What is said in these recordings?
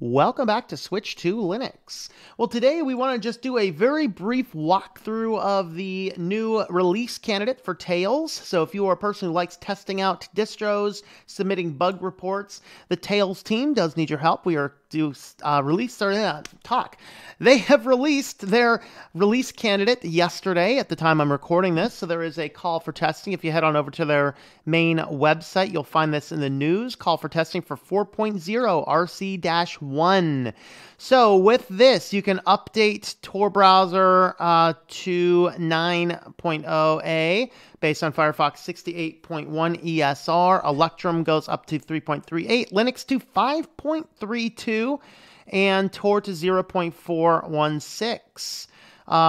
Welcome back to Switch to Linux. Well, today we want to just do a very brief walkthrough of the new release candidate for Tails. So if you are a person who likes testing out distros, submitting bug reports, the Tails team does need your help. We are They have released their release candidate yesterday at the time I'm recording this. So there is a call for testing. If you head on over to their main website, you'll find this in the news. Call for testing for 4.0 RC-1. So with this, you can update Tor Browser to 9.0a based on Firefox 68.1 ESR. Electrum goes up to 3.38, Linux to 5.32, and Tor to 0.416.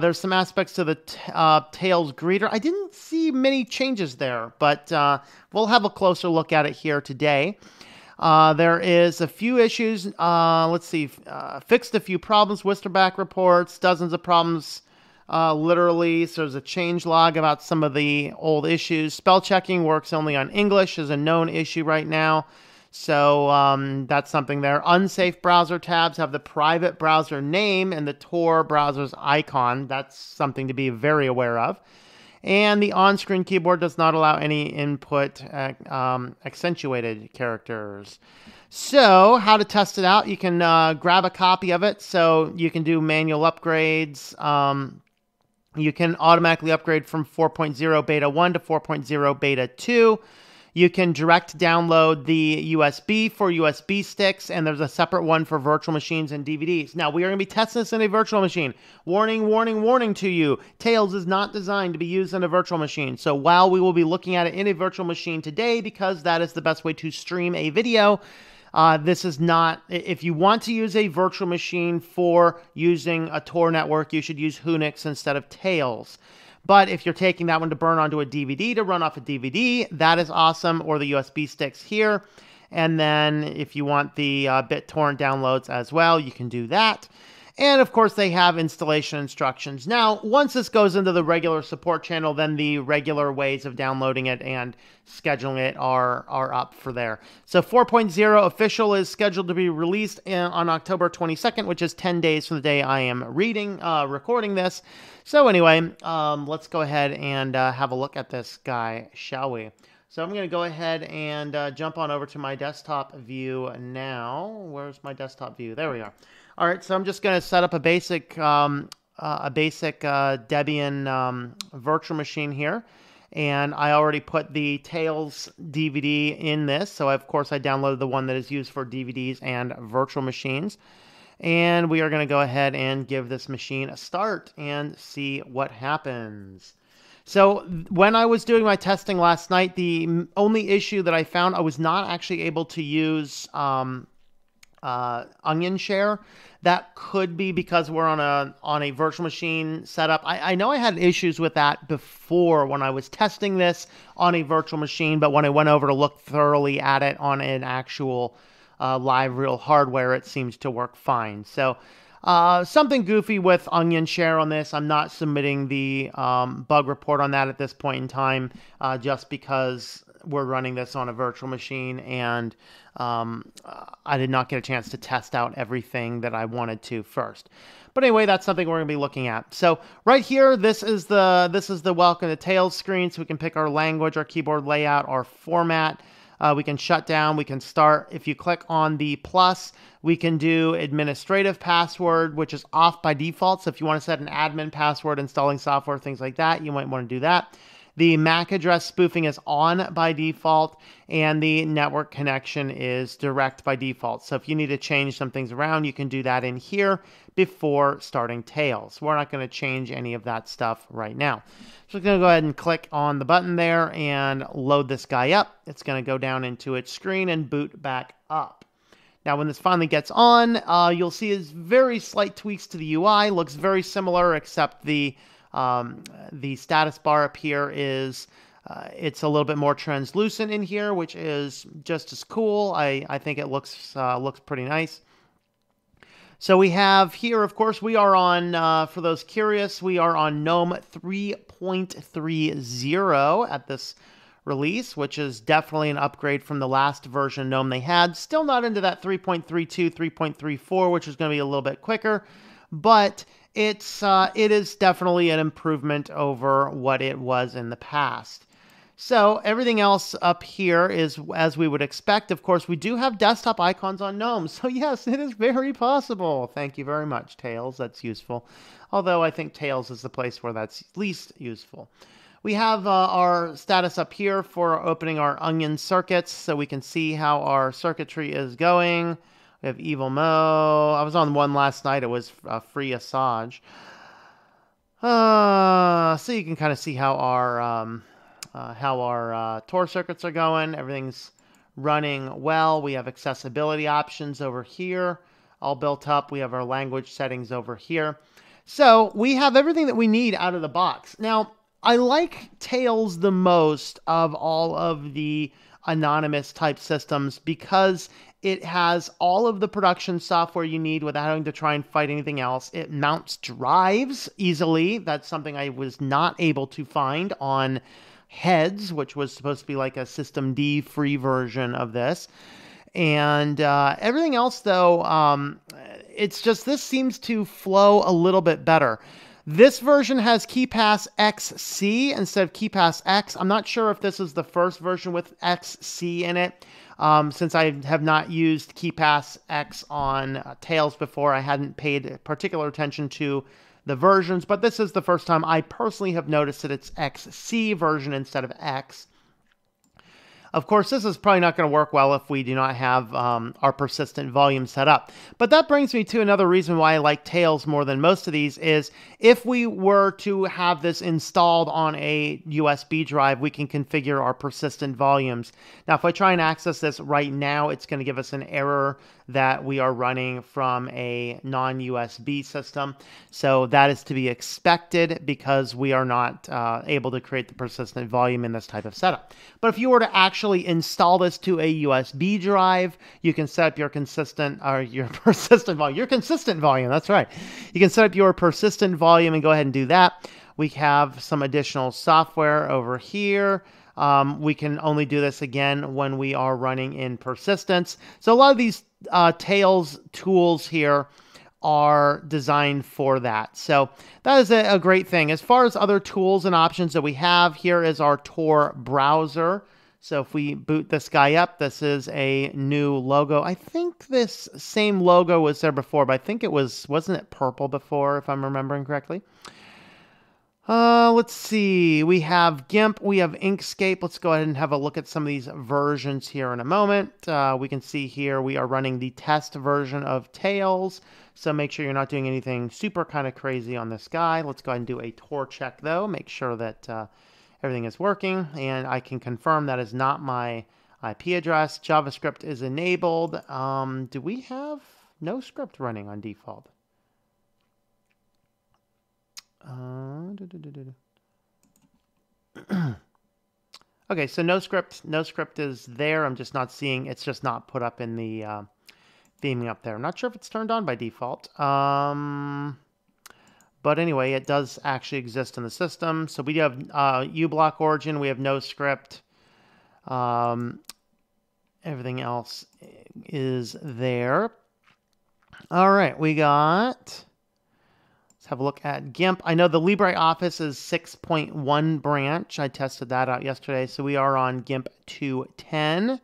There's some aspects to the Tails greeter. I didn't see many changes there, but we'll have a closer look at it here today. There is a few issues. Let's see. Fixed a few problems. Whisterback reports. Dozens of problems, literally. So there's a change log about some of the old issues. Spell checking works only on English is a known issue right now. So that's something there. Unsafe browser tabs have the private browser name and the Tor browser's icon. That's something to be very aware of. And the on-screen keyboard does not allow any input accentuated characters. So how to test it out, you can grab a copy of it. So you can do manual upgrades. You can automatically upgrade from 4.0 beta 1 to 4.0 beta 2. You can direct download the USB for USB sticks, and there's a separate one for virtual machines and DVDs. Now, we are going to be testing this in a virtual machine. Warning, warning, warning to you. Tails is not designed to be used in a virtual machine. So while we will be looking at it in a virtual machine today, because that is the best way to stream a video, this is not, if you want to use a virtual machine for using a Tor network, you should use Whonix instead of Tails. But if you're taking that one to burn onto a DVD to run off a DVD, that is awesome, or the USB sticks here. And then if you want the BitTorrent downloads as well, you can do that. And of course, they have installation instructions. Now, once this goes into the regular support channel, then the regular ways of downloading it and scheduling it are up for there. So 4.0 official is scheduled to be released on October 22nd, which is 10 days from the day I am recording this. So anyway, let's go ahead and have a look at this guy, shall we? So I'm going to go ahead and jump on over to my desktop view now. Where's my desktop view? There we are. All right, so I'm just going to set up a basic Debian virtual machine here, and I already put the Tails DVD in this. So of course I downloaded the one that is used for DVDs and virtual machines, and we are going to go ahead and give this machine a start and see what happens. So when I was doing my testing last night, the only issue that I found, I was not actually able to use Onion Share. That could be because we're on a virtual machine setup. I know I had issues with that before when I was testing this on a virtual machine, but when I went over to look thoroughly at it on an actual live real hardware, it seems to work fine. So something goofy with Onion Share on this. I'm not submitting the bug report on that at this point in time, just because we're running this on a virtual machine, and I did not get a chance to test out everything that I wanted to first. But anyway, that's something we're going to be looking at. So right here, this is the welcome to Tails screen. So we can pick our language, our keyboard layout, our format. We can shut down, we can start. If you click on the plus, we can do administrative password, which is off by default. So if you want to set an admin password, installing software, things like that, you might want to do that. The MAC address spoofing is on by default, and the network connection is direct by default. So if you need to change some things around, you can do that in here before starting Tails. We're not going to change any of that stuff right now. So we're going to go ahead and click on the button there and load this guy up. It's going to go down into its screen and boot back up. Now, when this finally gets on, you'll see it's very slight tweaks to the UI. Looks very similar, except the status bar up here is, it's a little bit more translucent in here, which is just as cool. I think it looks pretty nice. So we have here, of course, we are on, for those curious, we are on GNOME 3.30 at this release, which is definitely an upgrade from the last version of GNOME they had. Still not into that 3.32, 3.34, which is going to be a little bit quicker, but it is definitely an improvement over what it was in the past. So everything else up here is as we would expect. Of course, we do have desktop icons on GNOME. So yes, it is very possible. Thank you very much, Tails. That's useful. Although I think Tails is the place where that's least useful. We have our status up here for opening our onion circuits so we can see how our circuitry is going. We have Evil Mo. I was on one last night. It was Free Asajj. So you can kind of see how our Tor circuits are going. Everything's running well. We have accessibility options over here, all built up. We have our language settings over here. So we have everything that we need out of the box. Now, I like Tails the most of all of the anonymous type systems because it has all of the production software you need without having to try and fight anything else. It mounts drives easily. That's something I was not able to find on Heads, which was supposed to be like a System D free version of this. And everything else, though, it's just this seems to flow a little bit better. This version has KeePass XC instead of KeePass X. I'm not sure if this is the first version with XC in it. Since I have not used KeePass X on Tails before, I hadn't paid particular attention to the versions, but this is the first time I personally have noticed that it's XC version instead of X. Of course, this is probably not going to work well if we do not have our persistent volume set up. But that brings me to another reason why I like Tails more than most of these is if we were to have this installed on a USB drive, we can configure our persistent volumes. Now, if I try and access this right now, it's going to give us an error that we are running from a non-USB system. So that is to be expected because we are not able to create the persistent volume in this type of setup. But if you were to actually install this to a USB drive, you can set up your persistent volume. That's right. You can set up your persistent volume and go ahead and do that. We have some additional software over here. We can only do this again when we are running in persistence. So a lot of these Tails tools here are designed for that. So that is a great thing. As far as other tools and options that we have, here is our Tor browser. So if we boot this guy up, this is a new logo. I think this same logo was there before, but I think it wasn't it purple before, if I'm remembering correctly? Let's see. We have GIMP. We have Inkscape. Let's go ahead and have a look at some of these versions here in a moment. We can see here we are running the test version of Tails. So make sure you're not doing anything super kind of crazy on this guy. Let's go ahead and do a Tor check, though. Make sure that everything is working. And I can confirm that is not my IP address. JavaScript is enabled. Do we have NoScript running on default? Okay, so NoScript is there. I'm just not seeing, it's just not put up in the theming up there. I'm not sure if it's turned on by default. But anyway, it does actually exist in the system. So we do have UBlock Origin, we have NoScript. Everything else is there. All right, we got... Let's have a look at GIMP. I know the LibreOffice is 6.1 branch. I tested that out yesterday. So we are on GIMP 2.10.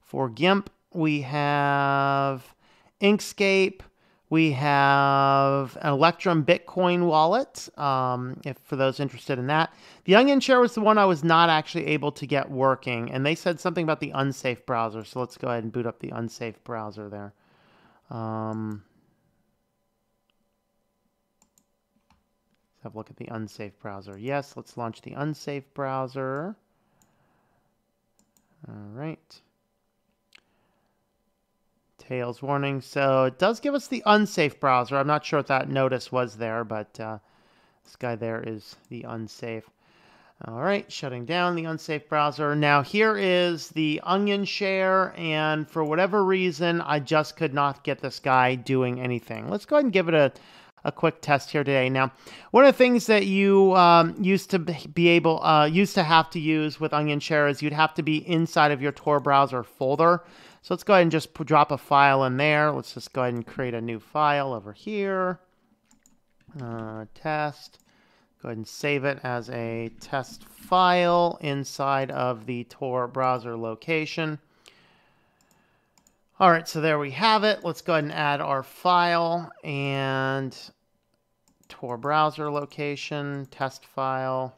For GIMP, we have Inkscape. We have an Electrum Bitcoin wallet, if for those interested in that. The Onion Share was the one I was not actually able to get working. And they said something about the unsafe browser. So let's go ahead and boot up the unsafe browser there. Have a look at the unsafe browser. Yes, let's launch the unsafe browser. All right. Tails warning. So it does give us the unsafe browser. I'm not sure if that notice was there, but this guy there is the unsafe. All right, shutting down the unsafe browser. Now here is the Onion Share, and for whatever reason, I just could not get this guy doing anything. Let's go ahead and give it a a quick test here today. Now, one of the things that you used to have to use with Onion Share is you'd have to be inside of your Tor browser folder. So let's go ahead and just drop a file in there. Let's just go ahead and create a new file over here. Test. Go ahead and save it as a test file inside of the Tor browser location. All right, so there we have it. Let's go ahead and add our file and Tor browser location, test file,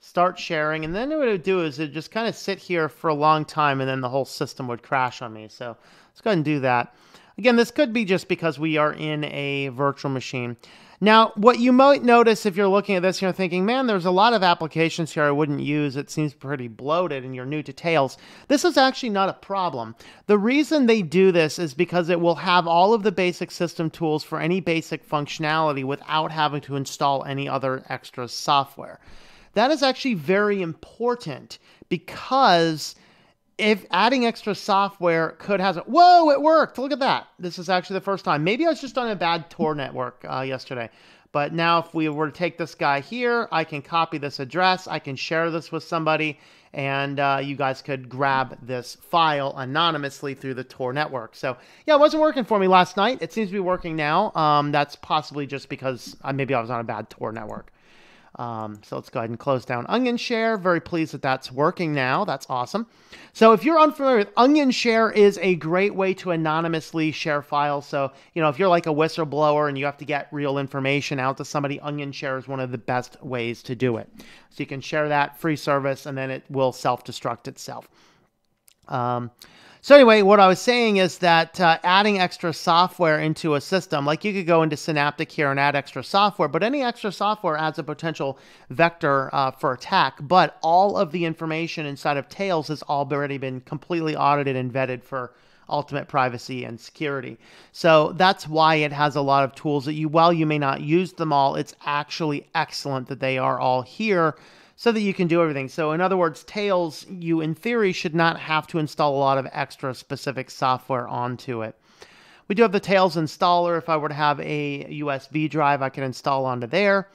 start sharing. And then what it would do is it would just kind of sit here for a long time and then the whole system would crash on me. So let's go ahead and do that. Again, this could be just because we are in a virtual machine. Now, what you might notice if you're looking at this and you're thinking, man, there's a lot of applications here I wouldn't use. It seems pretty bloated and you're new to Tails. This is actually not a problem. The reason they do this is because it will have all of the basic system tools for any basic functionality without having to install any other extra software. That is actually very important because if adding extra software could hazard, whoa, it worked. Look at that. This is actually the first time. Maybe I was just on a bad Tor network yesterday. But now if we were to take this guy here, I can copy this address. I can share this with somebody. And you guys could grab this file anonymously through the Tor network. So yeah, it wasn't working for me last night. It seems to be working now. That's possibly just because maybe I was on a bad Tor network. So let's go ahead and close down Onion Share. Very pleased that that's working now. That's awesome. So if you're unfamiliar with Onion Share, is a great way to anonymously share files. So, you know, if you're like a whistleblower and you have to get real information out to somebody, Onion Share is one of the best ways to do it. So you can share that free service and then it will self-destruct itself. So anyway, what I was saying is that adding extra software into a system, like you could go into Synaptic here and add extra software, but any extra software adds a potential vector for attack. But all of the information inside of Tails has already been completely audited and vetted for ultimate privacy and security. So that's why it has a lot of tools that while you may not use them all, it's actually excellent that they are all here, so that you can do everything. So in other words, Tails, you in theory should not have to install a lot of extra specific software onto it. We do have the Tails installer. If I were to have a USB drive, I can install onto there.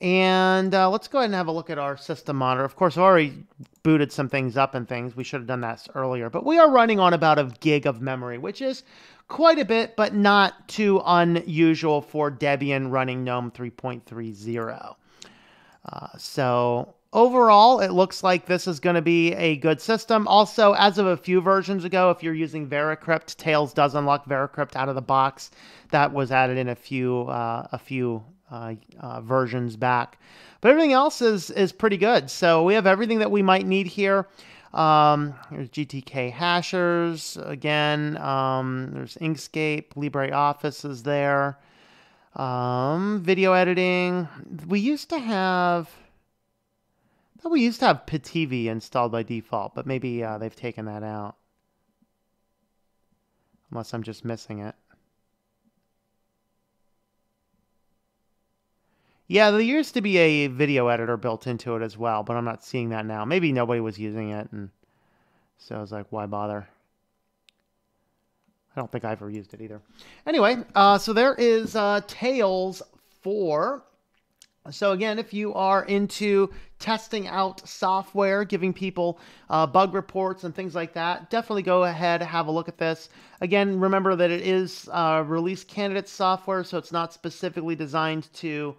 And let's go ahead and have a look at our system monitor. Of course, I've already booted some things up and things. We should have done that earlier. But we are running on about 1 gig of memory, which is quite a bit, but not too unusual for Debian running GNOME 3.30. So overall, it looks like this is going to be a good system. Also, as of a few versions ago, if you're using VeraCrypt, Tails does unlock VeraCrypt out of the box. That was added in a few versions back. But everything else is pretty good. So we have everything that we might need here. There's GTK hashes again. There's Inkscape, LibreOffice is there. Video editing. We used to have Pitivi installed by default, but maybe they've taken that out. Unless I'm just missing it. Yeah, there used to be a video editor built into it as well, but I'm not seeing that now. Maybe nobody was using it, and so I was like, why bother? I don't think I've ever used it either. Anyway, so there is Tails 4. So again, if you are into testing out software, giving people bug reports and things like that, definitely go ahead and have a look at this. Again, remember that it is release candidate software, so it's not specifically designed to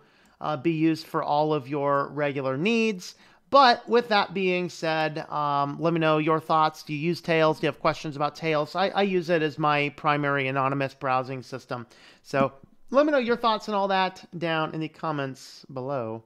be used for all of your regular needs. But with that being said, let me know your thoughts. Do you use Tails? Do you have questions about Tails? I use it as my primary anonymous browsing system. So let me know your thoughts and all that down in the comments below.